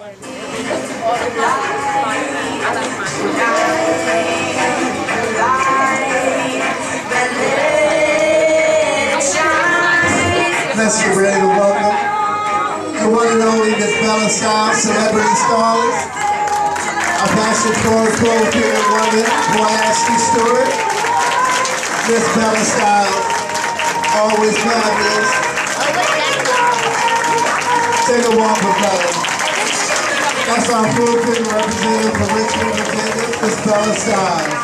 Let's get ready to welcome the one and only Bella Style celebrity stars, Apostle Torres, Cold-Feared Woman, Boy Ashley Stewart. Miss Bella Style, always fabulous. Take a walk with Bella. That's our full-time representative for Richmond, Virginia, Miss Bella Style.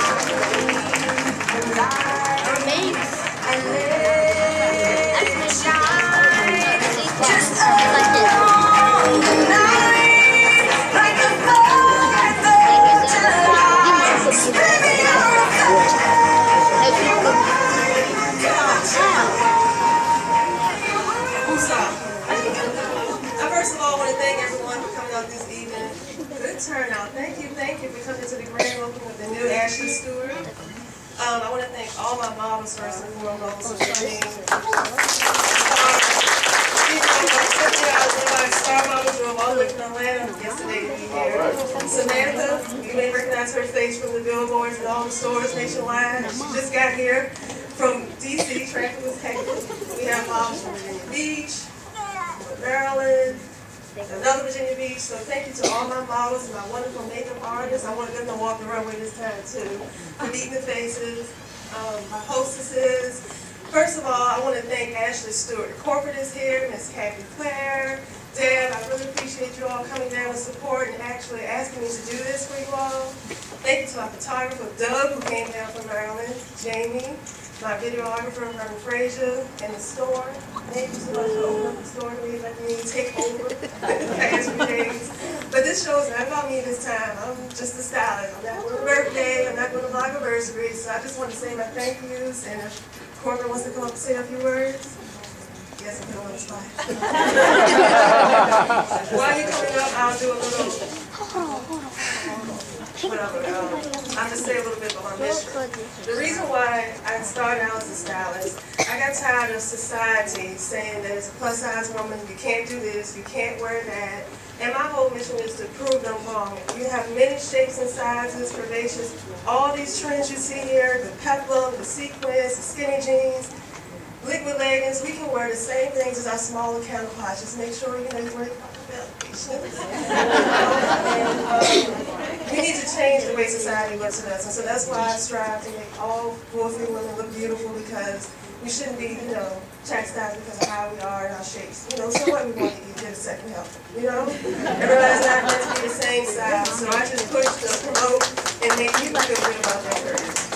Turnout. Thank you for coming to the grand opening of the new Ashley Stewart. I want to thank all my moms first and foremost for coming. I was one of my star moms drove all the way from Atlanta yesterday to be here. Right. Samantha, you may recognize her face from the billboards and all the stores nationwide. She just got here from D.C. Traffic was hectic. We have moms from Virginia Beach, Maryland, another Virginia Beach, so thank you to all my models and my wonderful makeup artists. I want them to walk the runway this time too. For meeting the faces, my hostesses. First of all, I want to thank Ashley Stewart. Corbin is here, Miss Kathy Clare, Dad, I really appreciate you all coming down with support and actually asking me to do this for you all. Thank you to my photographer, Doug, who came down from Maryland, Jamie, my videographer, Herman Frazier, and the store. Thank you so much for opening up the store to me, letting me take over the past few days. But this show is not about me this time. I'm just a stylist. I'm not doing a birthday, I'm not doing a vloggiversary, so I just want to say my thank yous, and if Corbin wants to come up and say a few words, yes, I'm going on the spot. While you're coming up, I'll do a little... whatever. I'll just say a little bit about my mission. The reason why I started out as a stylist, I got tired of society saying that as a plus size woman, you can't do this, you can't wear that. And my whole mission is to prove them wrong. You have many shapes and sizes, curvaceous, all these trends you see here, the peplum, the sequins, the skinny jeans, liquid leggings, we can wear the same things as our smaller counterparts. Just make sure you know you wear it on the belt. We need to change the way society looks at us, and so that's why I strive to make all 4 feet women look beautiful, because we shouldn't be, you know, chastised because of how we are and our shapes. You know, so what we want to eat, get a second helping, you know? Everybody's not meant to be the same size, so I just push to promote and make people feel good about their curves.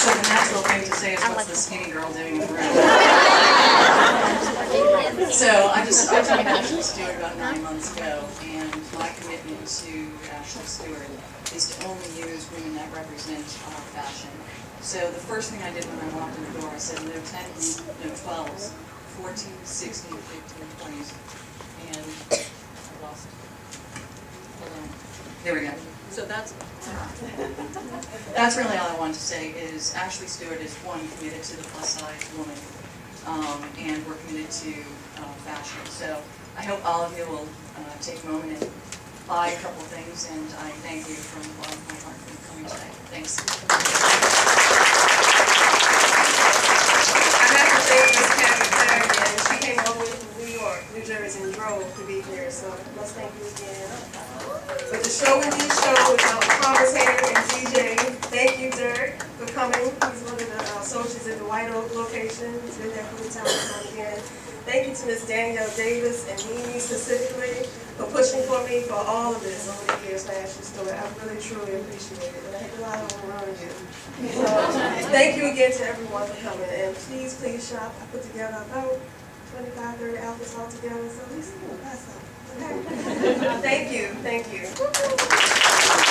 So the natural thing to say is, what's the skinny girl doing in the room? So I joined Ashley Stewart about 9 months ago, and my commitment to Ashley Stewart is to only use women that represent our fashion. So the first thing I did when I walked in the door, I said no 10s, no 12s, 14s, 16s, 15s, 20s, and I lost it. Hold on. There we go. So that's really all I wanted to say is Ashley Stewart is one committed to the plus size woman. And we're committed to fashion. So I hope all of you will take a moment and buy a couple things, and I thank you from the bottom of my heart for coming today. Thanks. I have to say Miss Kathy Clare again. She came all the way from New York, New Jersey, and drove to be here, so let's thank you again. But the show and this show with our commentator and DJ, thank you, Dirk, for coming. He's one of the associates at the White Oak location. He's been there for the time again. Thank you to Miss Danielle Davis and Nene specifically for pushing for me for all of this over the years, Ashley Stewart. I really, truly appreciate it. And I had a lot of around you. So, thank you again to everyone for coming. And please, please shop. I put together about 25, 30 outfits all together, so at least you can buy something. Okay? Thank you. Thank you.